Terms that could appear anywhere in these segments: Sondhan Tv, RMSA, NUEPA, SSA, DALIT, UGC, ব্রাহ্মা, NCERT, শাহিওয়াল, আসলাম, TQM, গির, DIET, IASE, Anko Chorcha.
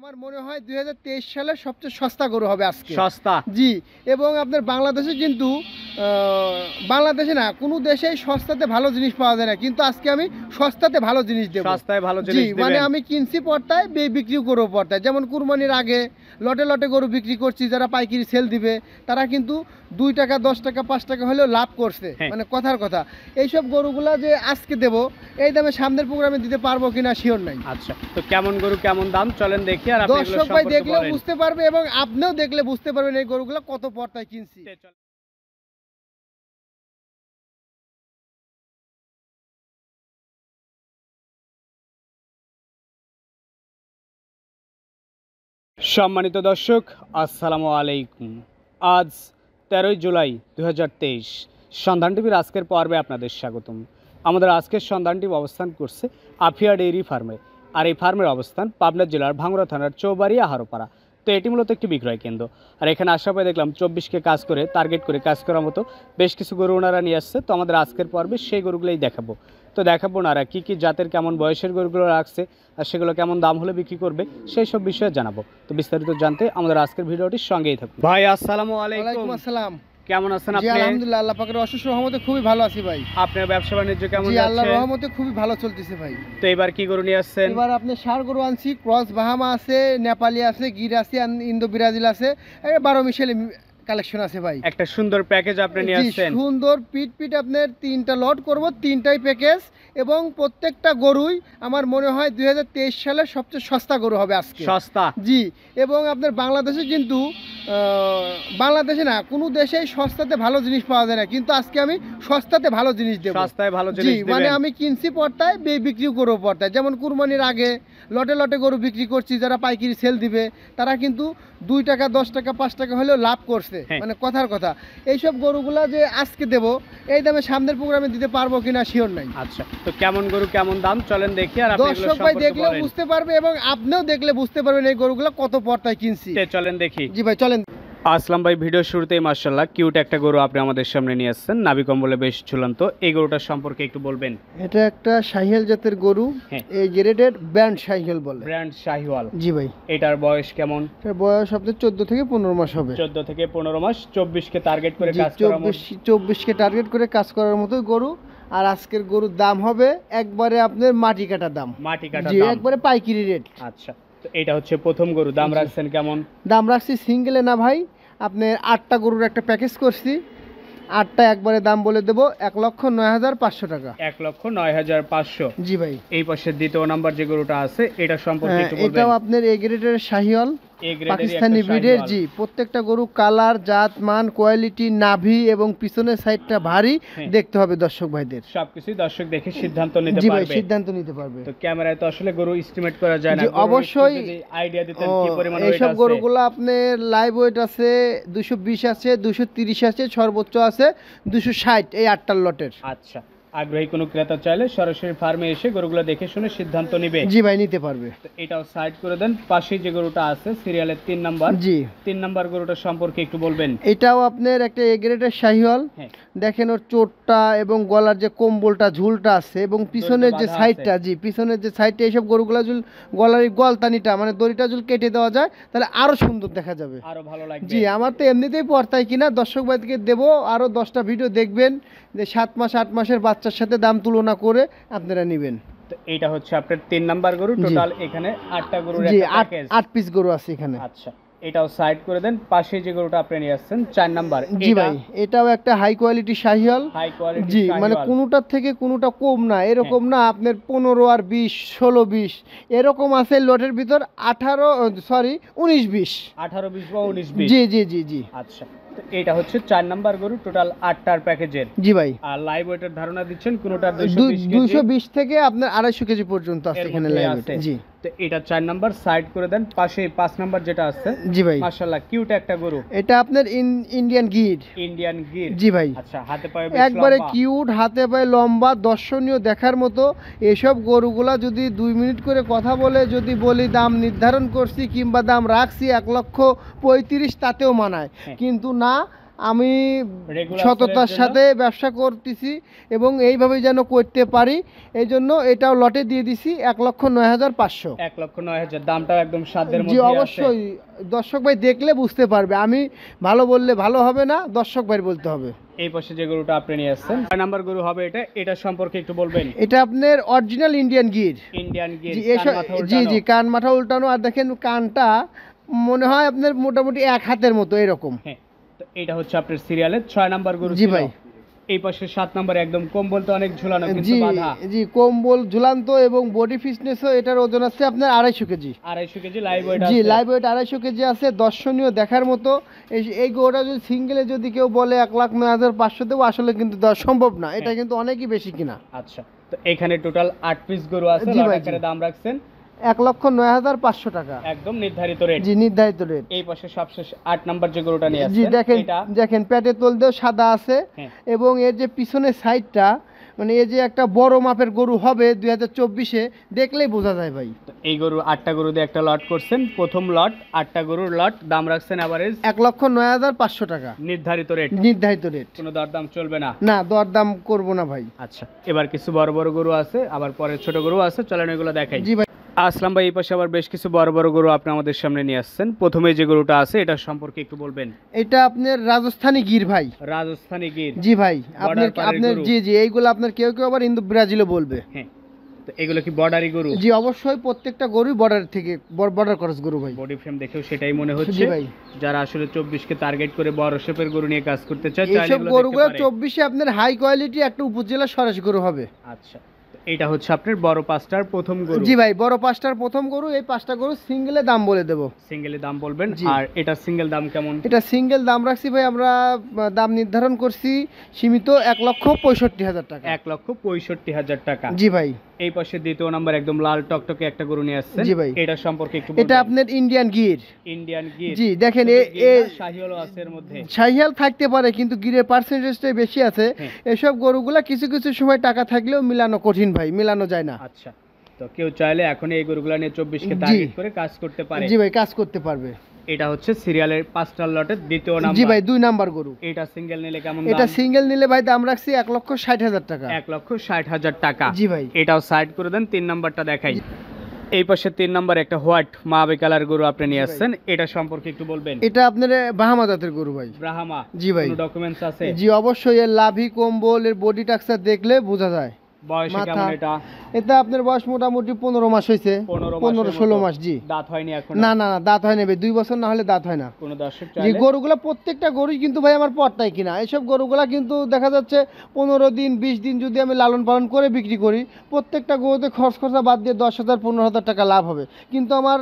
আমার মনে হয় 2023 সালে সবচেয়ে সস্তা গরু হবে আজকে। সস্তা জি, এবং আপনার বাংলাদেশে কিন্তু বাংলাদেশে না কোনো দেশেই সস্তাতে ভালো জিনিস পাওয়া যায় না, কিন্তু আজকে আমি সস্তাতে ভালো জিনিস দেব। সস্তায় ভালো জিনিস দেব মানে আমি কিনছি পড়তায় বিক্রি করব পড়তায়। যেমন কুরবানির আগে লটে লটে গরু বিক্রি করছি, যারা পাইকারি সেল দিবে তারা কিন্তু 2 টাকা 10 টাকা 5 টাকা হলেও লাভ করছে, মানে কথার কথা। এই সব গরুগুলা যে আজকে দেব এই দামে সামনের প্রোগ্রামে দিতে পারবো কিনা শিওর নাই। আচ্ছা, তো কেমন গরু কেমন দাম চলেন দেখি, আর আপনি দর্শক ভাই দেখলে বুঝতে পারবে এবং আপনিও দেখলে বুঝতে পারবেন এই গরুগুলো কত পড়তায় কিনছি। সম্মানিত দর্শক আসসালামু আলাইকুম, আজ 13 জুলাই 2023 সন্ধান টিভির আজকের পর্বে আপনাদের স্বাগতম। আমাদের আজকের সন্ধান টিভি অবস্থান করছে আফিয়া ডেইরি ফার্মে, আর এই ফার্মের অবস্থান পাবনা জেলার ভাঙ্গুড়া থানার চৌবাড়িয়া হারোপাড়া। তো এটি মূলত একটি বিক্রয় কেন্দ্র, আর এখানে আসার পরে দেখলাম 24কে কাজ করে টার্গেট করে কাজ করার মতো বেশ কিছু গরু ওনারা নিয়ে আসছে। তো আমাদের আজকের পর্বে সেই গরুগুলোই দেখাবো। তো দেখাবো ওনারা কী কী জাতের কেমন বয়সের গরুগুলো রাখছে আর সেগুলো কেমন দাম হলে বিক্রি করবে সেই সব বিষয়ে জানাবো। তো বিস্তারিত জানতে আমাদের আজকের ভিডিওটির সঙ্গেই থাকুন। ভাই আসসালামু আলাইকুম। আসসালাম, কেমন আছেন আপনি? আলহামদুলিল্লাহ, আল্লাহ পাকের অশেষ রহমতে খুবই ভালো আছি ভাই। আপনার ব্যবসা বাণিজ্য কেমন যাচ্ছে? আল্লাহর রহমতে খুবই ভালো চলতেছে ভাই। তো এবার কি গরু নিয়ে আসছেন? এবার আপনি ষাঁড় গরু আনছি, ক্রস বাহামা আছে, নেপালি আছে, গির আছে, ইন্দো ব্রাজিল আছে, 12 মিশালি কালেকশন আছে ভাই। একটা সুন্দর প্যাকেজ আপনি নিয়ে আসছেন, সুন্দর পিট পিট আপনার 3টা লট করব, 3টাই প্যাকেজ, এবং প্রত্যেকটা গরুই আমার মনে হয় 2023 সালে সবচেয়ে সস্তা গরু হবে আজকে। সস্তা জি, এবং আপনার বাংলাদেশে কিন্তু বাংলাদেশে না কোনো দেশেই সস্তাতে ভালো জিনিস পাওয়া যায় না, কিন্তু আজকে আমি সস্তাতে ভালো জিনিস দেব। সস্তায় ভালো জিনিস দেব মানে আমি কিনছি পড়তায় বিক্রি করব পড়তায়। যেমন কুরবানির আগে লটে লটে গরু বিক্রি করছি, যারা পাইকারি সেল দিবে তারা কিন্তু 2 টাকা 10 টাকা 5 টাকা হলেও লাভ করছে, মানে কথার কথা। এইসব গরুগুলা যে আজকে দেব এই দামে সামনের প্রোগ্রামে দিতে পারবো কিনা শিওর নাই। আচ্ছা, তো কেমন গরু কেমন দাম চলেন দেখি, আর আপনি দর্শক ভাই দেখলে বুঝতে পারবে এবং আপনিও দেখলে বুঝতে পারবেন এই গরুগুলা কত পড়তায় কিনছি। চলেন দেখি। জি ভাই চলেন। আসলাম ভাই, ভিডিও শুরুতেই মাশাআল্লাহ কিউট একটা গরু আপনি আমাদের সামনে নিয়ে আসছেন, নাভি কম্বলে বেশ ঝুলন্ত। এই গরুটার সম্পর্কে একটু বলবেন? এটা একটা শাহিওয়াল জাতের গরু, এই গ্রেডেড ব্র্যান্ড শাহিওয়াল বলে। ব্র্যান্ড শাহিওয়াল জি ভাই। এটার বয়স কেমন? এর বয়স আপনাদের 14 থেকে 15 মাস হবে। 14 থেকে 15 মাস, 24 কে টার্গেট করে কাজ করার মতো। 24 কে টার্গেট করে কাজ করার মতো গরু। আর আজকের গরুর দাম হবে একবারে আপনাদের মাটি কাটা দাম। মাটি কাটা দাম জি, একবারে পাইকারি রেট। আচ্ছা, তো এটা হচ্ছে প্রথম গরু। দাম রাখছেন কেমন? দাম রাখছি সিঙ্গেলে না ভাই, আপনার 8টা গরুর একটা প্যাকেজ করছি, 8টা একবারে দাম বলে দেবো 1,09,500 টাকা। 1,09,500 জি ভাই। এই পাশে দ্বিতীয় নাম্বার যে গরুটা আছে এটা সম্পর্কে একটু বলবেন? এটাও আপনার এ গ্রেডের শাহিওয়াল, পাকিস্তানি ব্রিডের জি। প্রত্যেকটা গরু কালার, জাত, মান, কোয়ালিটি, নাভি এবং পিছনের সাইডটা ভারী দেখতে হবে দর্শক ভাইদের। সবকিছু দর্শক দেখে সিদ্ধান্ত নিতে পারবে। জি ভাই, সিদ্ধান্ত নিতে পারবে। তো ক্যামেরায় তো আসলে গরু এস্টিমেট করা যায় না, অবশ্যই আইডিয়া দিতেন কি পরিমাণ ওয়েট আছে? এই সব গরুগুলো আপনার লাইভ ওয়েট আছে 220 আছে, 230 আছে, সর্বোচ্চ আছে 260 এই 8টার লটের। আচ্ছা, আগ্রহী কোনো ক্রেতা চাইলে সরাসরি ফার্মে এসে গরুগুলো দেখে শুনে সিদ্ধান্ত নেবে। জি ভাই, নিতে পারবে। এটাও সাইড করে দেন। পাশে যে গরুটা আছে সিরিয়ালের 3 নাম্বার জি, 3 নাম্বার গরুটা সম্পর্কে একটু বলবেন? এটাও আপনার একটা এ গ্রেডের শাহিওয়াল। দেখেন ওর চোটটা এবং গলার যে কম্বলটা ঝুলটা আছে এবং পিছনের যে সাইডটা জি, পিছনের যে সাইডটা এইসব গরুগুলা ঝুল গলার গলতানিটা মানে দড়িটা ঝুল কেটে দেওয়া যায় তাহলে আরো সুন্দর দেখা যাবে, আরো ভালো লাগবে জি। আমার তো এমনিতেই পড়তাই কিনা, দর্শক ভাইকে দেবো। আরো 10টা ভিডিও দেখবেন যে 7 মাস 8 মাসের বাচ্চা সাথে দাম তুলনা করে আপনারা নেবেন। তো এটা হচ্ছে আপনাদের 3 নাম্বার গরু। টোটাল এখানে 8টা গরুর একটা প্যাকেজ, 8 পিস গরু আছে এখানে। আচ্ছা, এটাও সাইড করে দেন। পাশে যে গরুটা আপনি নিয়ে আসছেন 4 নাম্বার জি ভাই, এটাও একটা high quality শাহিওয়াল। High quality জি মানে কোনোটার থেকে কোনোটা কম না, এরকম না আপনার 15 আর 20 16 20 এরকম আছে লটের ভিতর। 18 20 জি জি জি জি। আচ্ছা, এটা হচ্ছে 4 নাম্বার গরু, টোটাল 8টার প্যাকেজের জি ভাই। আর লাইভ ওয়েটের ধারণা দিচ্ছেন কোনটা 220 থেকে আপনার 250 কেজি পর্যন্ত আছে এখানে লাইভ ওয়েট জি। তো এটা 4 নাম্বার সাইড করে দেন। পাশে 5 নাম্বার যেটা আছে জি ভাই, মাশাআল্লাহ কিউট একটা গরু। এটা আপনার ইন্ডিয়ান গির। ইন্ডিয়ান গির জি ভাই। আচ্ছা, হাতে পায়ে একবারে কিউট, হাতে পায়ে লম্বা, দর্শনীয় দেখার মতো। এসব গরুগুলা যদি 2 মিনিট করে কথা বলে যদি বলি দাম নির্ধারণ করছি কিংবা দাম রাখছি 1,35,000 তাতেও মানায়, কিন্তু না আমি সততার সাথে ব্যবসা করতেছি এবং এইভাবে যেন করতে পারি, এই জন্য এটাও লটে দিয়ে দিছি 1,09,500। 1,09,000 দামটাও একদম সাধ্যের মধ্যে আছে। জি অবশ্যই দর্শক ভাই দেখলে বুঝতে পারবে, আমি ভালো বললে ভালো হবে না, দর্শক ভাই বলতে হবে। এই পাশে যে গরুটা আপনি নিয়ে আসছেন কয় নাম্বার গরু হবে এটা, এটা সম্পর্কে একটু বলবেন? এটা আপনার original Indian গির। Indian গির জি জি, কান মাথা উল্টানো। আর দেখেন কানটা মনে হয় আপনার মোটামুটি এক হাতের মতো এরকম। হ্যাঁ, তো এটা হচ্ছে আপনার সিরিয়ালের 6 নাম্বার গরু। জি ভাই। এই পাশে 7 নাম্বার একদম কম্বল তো অনেক ঝুলানো কিন্তু বাঁধা। জি কম্বল ঝুলান্ত এবং বডি ফিটনেসও। এটার ওজন আছে আপনার 2.5 কেজি। 2.5 কেজি লাইভ ওয়েট আছে। জি লাইভ ওয়েট 2.5 কেজি আছে, দর্শনীয় দেখার মতো। এই গরুটা যদি সিঙ্গেলে যদি কেউ বলে 1,09,500 দেবো, আসলে কিন্তু দেওয়া সম্ভব না, এটা কিন্তু অনেকই বেশি কিনা। আচ্ছা, তো এখানে টোটাল 8 পিস গরু আছে, আপনারা দাম রাখছেন 1,09,500 টাকা, একদম নির্ধারিত রেট। জি নির্ধারিত রেট। এই পাশে সবশেষ 8 নাম্বার যে গরুটা নিয়ে আসছে, জি দেখেন দেখেন পেটে তোল দেও সাদা আছে এবং এর যে পিছনের সাইডটা মানে এই যে একটা বড় মাপের গরু হবে 2024-এ, দেখলেই বোঝা যায় ভাই। এই গরু 8টা গরু দিয়ে একটা লট করছেন, প্রথম লট 8টা গরুর লট, দাম রাখছেন এভারেজ 1,09,500 টাকা, নির্ধারিত রেট। নির্ধারিত রেট, কোনো দরদাম চলবে না? না, দরদাম করব না ভাই। আচ্ছা, এবার কিছু বড় বড় গরু আছে, আবার পরে ছোট গরু আছে, চলেন এগুলো দেখাই। জি ভাই। আসলাম ভাই, এই পাশে আবার বেশ কিছু বড় বড় গরু আপনি আমাদের সামনে নিয়ে আসছেন, প্রথমে যে গরুটা আছে এটা সম্পর্কে একটু বলবেন? এটা আপনার রাজস্থানী গির ভাই। রাজস্থানী গির। জি ভাই। আপনার আপনার জি জি এইগুলো আপনার কেউ কেউ আবার ইন্দো ব্রাজিলও বলবে। হ্যাঁ, তো এগুলো কি বর্ডারি গরু? জি অবশ্যই, প্রত্যেকটা গরুই বর্ডার থেকে, বর্ডার ক্রস গরু ভাই। বডি ফ্রেম দেখেও সেটাই মনে হচ্ছে। জি ভাই। যারা আসলে 24 কে টার্গেট করে বড় শেপের গরু নিয়ে কাজ করতে চায়, তাহলে এগুলো দেখতে পারে। এই সব গরুগুলো 24 এ আপনার হাই কোয়ালিটি একটা উপজেলা সরাস গরু হবে। আচ্ছা, এটা হচ্ছে আপনার বড় 5টার প্রথম গরু। জি ভাই, বড় 5টার প্রথম গরু। এই 5টা গরু সিঙ্গেলে দাম বলে দেব। সিঙ্গেলে দাম বলবেন। আর এটা সিঙ্গেল দাম কেমন? এটা সিঙ্গেল দাম রাখছি ভাই, আমরা দাম নির্ধারণ করছি সীমিত 1,65,000 টাকা। 1,65,000 টাকা। জি ভাই। এই পাশে দ্বিতীয় নাম্বার একদম লাল টকটকে একটা গরু নিয়ে আসছেন। জি ভাই। এটা সম্পর্কে একটু বলবেন? এটা আপনার ইন্ডিয়ান গির। ইন্ডিয়ান গির। জি দেখেন এই শাহিওয়ালও আছে এর মধ্যে। শাহিওয়াল থাকতে পারে কিন্তু গিরের পার্সেন্টেজটাই বেশি আছে। এসব গরুগুলা কিছু কিছু সময় টাকা থাকলেও মিলানো কঠিন ভাই, মিলানো যায় না। আচ্ছা, তো কেউ চাইলে এখন এই গরুগুলা নিয়ে 24 কে টার্গেট করে কাজ করতে পারে। জি ভাই, কাজ করতে পারবে। এটা হচ্ছে সিরিয়ালের 5টা লটের দ্বিতীয় নাম্বার। জি ভাই, 2 নাম্বার গরু। এটা সিঙ্গেল নিলে কেমন দাম? এটা সিঙ্গেল নিলে ভাই দাম রাখছি 1,60,000 টাকা। 1,60,000 টাকা। জি ভাই। এটাও সাইড করে দেন, 3 নাম্বারটা দেখাই। এই পাশে 3 নাম্বার একটা হোয়াইট মাবে কালার গরু আপনি নিয়ে আসছেন, এটা সম্পর্কে একটু বলবেন? এটা আপনার ব্রাহ্মা জাতের গরু ভাই। ব্রাহ্মা। জি ভাই। কোনো ডকুমেন্টস আছে? জি অবশ্যই, এর লাভি কম্বল, এর বডি টেক্সচার দেখলে বোঝা যায়। বয়স কেমন এটা? এটা আপনার বয়স মোটামুটি 15 মাস হইছে, 15-16 মাস। জি। দাঁত হয়নি এখন? না না না, দাঁত হয়নি ভাই, 2 বছর না হলে দাঁত হয় না। কোন দর্শক চাইলে? এই গরুগুলা প্রত্যেকটা গরুই কিন্তু ভাই আমার পড়তাই কিনা। এইসব গরুগুলা কিন্তু দেখা যাচ্ছে 15 দিন 20 দিন যদি আমি লালন পালন করে বিক্রি করি, প্রত্যেকটা গরুতে খরচা বাদ দিয়ে 10,000-15,000 টাকা লাভ হবে। কিন্তু আমার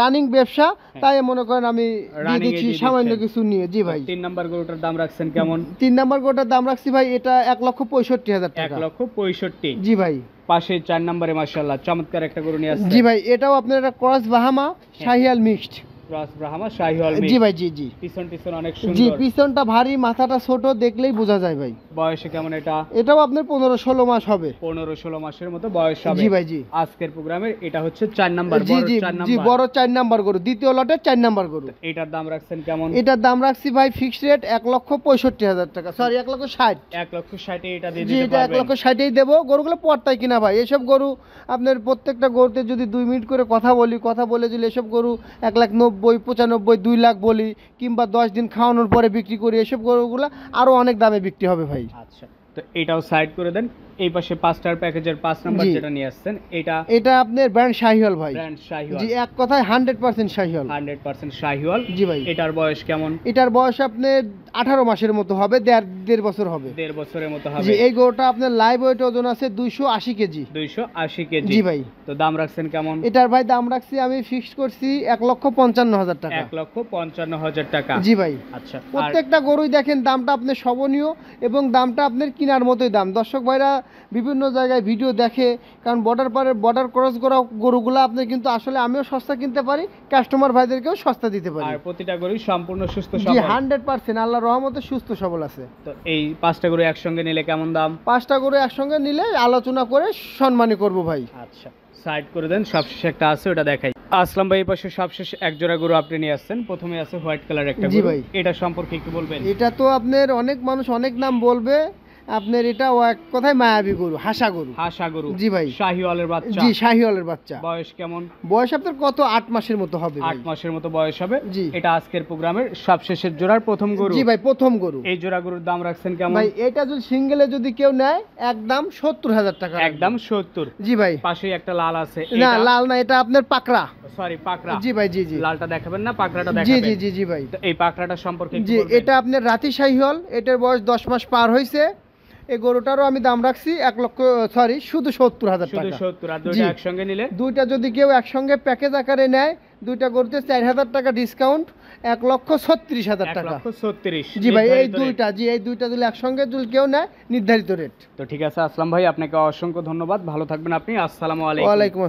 রানিং ব্যবসা, তাই মনে করেন আমি দিয়ে দিচ্ছি সামান্য কিছু নিয়ে। জি ভাই। 3 নাম্বার গরুটার দাম রাখছেন কেমন? 3 নাম্বার গরুটার দাম রাখছি ভাই এটা 1,65,000 টাকা। 1,65,000। জি ভাই। পাশে 4 নম্বরে মাশাআল্লাহ চমৎকার একটা গরু নিয়ে আসছে। জি ভাই, এটাও আপনার একটা cross ব্রাহ্মা শাহিওয়াল mixed. Cross ব্রাহ্মা শাহিওয়াল mixed. জি ভাই। জি জি। পিছন অনেক সুন্দর। জি, পিছনটা ভারী, মাথাটা ছোট, দেখলেই বোঝা যায় ভাই। বয়স কেমন এটা? এটাও আপনার 15-16 মাস হবে। 15-16 মাসের মতো বয়স হবে। জি ভাই। জি। আজকের প্রোগ্রামের এটা হচ্ছে 4 নাম্বার বড় 4 নাম্বার। জি, বড় 4 নাম্বার গরু, দ্বিতীয় লটের 4 নাম্বার গরু। এটার দাম রাখছেন কেমন? এটার দাম রাখছি ভাই ফিক্সড রেট 1,65,000 টাকা। সরি 1,60,000। 1,60,000 এটা দিয়ে দিতে পারবেন? জি, এটা 1,60,000ই দেব। গরুগুলো পড়তাই কিনা ভাই। এসব গরু আপনার প্রত্যেকটা গরুতে যদি 2 মিনিট করে কথা বলে দিলে এসব গরু 1,90,000, 95,000, 2,00,000 বলি, কিংবা 10 দিন খাওয়ানোর পরে বিক্রি করি, এসব গরুগুলো আরো অনেক দামে বিক্রি হবে ভাই। আচ্ছা, তো এটাও সাইড করে দেন। এই পাশে 5টার প্যাকেজের 5 নাম্বার যেটা নিয়ে আসছেন, এটা আপনার ব্র্যান্ড শাহিওয়াল ভাই। ব্র্যান্ড শাহিওয়াল। জি, এক কথায় 100% শাহিওয়াল। 100% শাহিওয়াল। জি ভাই। এটার বয়স কেমন? এটার বয়স আপনার 18 মাসের মতো হবে, 1.5 বছর হবে। 1.5 বছরের মতো হবে। জি, এই গরুটা আপনার লাইভ ওয়েট ওজন আছে 280 কেজি। 280 কেজি। জি ভাই। তো দাম রাখছেন কেমন? এটার ভাই দাম রাখছি আমি ফিক্স করছি 1,55,000 টাকা। 1,55,000 টাকা। জি ভাই। আচ্ছা, প্রত্যেকটা গরুই দেখেন দামটা আপনার সহনীয় এবং দামটা আপনার কেনার মতোই দাম। দর্শক ভাইরা বিভিন্ন জায়গায় ভিডিও দেখে, কারণ বর্ডার ক্রস করা গরুগুলো আপনি কিন্তু আসলে আমিও সস্তা কিনতে পারি, কাস্টমার ভাইদেরকেও সস্তা দিতে পারি। আর প্রতিটা গরু সম্পূর্ণ সুস্থ সবল। জি 100% আল্লাহর রহমতে সুস্থ সবল আছে। তো এই 5টা গরু একসঙ্গে নিলে কেমন দাম? 5টা গরু একসঙ্গে নিলে আলোচনা করে সম্মানী করব ভাই। আচ্ছা, সাইড করে দেন। সবশেষে একটা আছে, ওটা দেখাই। আসলাম ভাই, এই পাশে সবশেষ এক জোড়া গরু আপনি নিয়ে আসছেন। প্রথমে আছে হোয়াইট কালার একটা গরু, এটা সম্পর্কে একটু বলবেন। এটা তো আপনার অনেক মানুষ অনেক নাম বলবে, আপনার এটা এক কথায় মায়াবী গরু, হাসা গরু। হাসা গরু, জি ভাই, শাহিওয়ালের বাচ্চা। জি, শাহিওয়ালের বাচ্চা। বয়স কেমন? বয়স আপনার কত, 8 মাসের মতো হবে। 8 মাসের মতো বয়স হবে। জি, এটা আজকের প্রোগ্রামের সবশেষের জোড়ার প্রথম গরু। জি ভাই, প্রথম গরু। এই জোড়া গরুর দাম রাখছেন কেমন ভাই? এটা যদি সিঙ্গেলে যদি কেউ নেয় একদম 70,000 টাকা। একদম 70? জি ভাই। পাশে একটা লাল আছে। না, লাল না, এটা আপনার পাকড়া। সরি, পাকড়া। জি ভাই, জি জি, লালটা দেখাবেন না, পাকড়াটা দেখাবেন। জি জি জি ভাই। এই পাকড়াটা সম্পর্কে একটু বলবেন। জি, এটা আপনার রাতি শাহিওয়াল, এটার বয়স 10 মাস পার হয়েছে। এই গরুটারও আমি দাম রাখছি 1,70,000 টাকা। একসঙ্গে নিলে দুইটা যদি কেউ একসঙ্গে প্যাকেজ আকারে নেয়, দুইটা গরুতে 4,000 টাকা ডিসকাউন্ট, 1,36,000 টাকা। জি ভাই, এই দুইটা। জি, এই দুইটা যদি একসঙ্গে যদি কেউ নেয় নির্ধারিত রেট। তো ঠিক আছে আসলাম ভাই, আপনাকে অসংখ্য ধন্যবাদ, ভালো থাকবেন আপনি। আসসালামু আলাইকুম।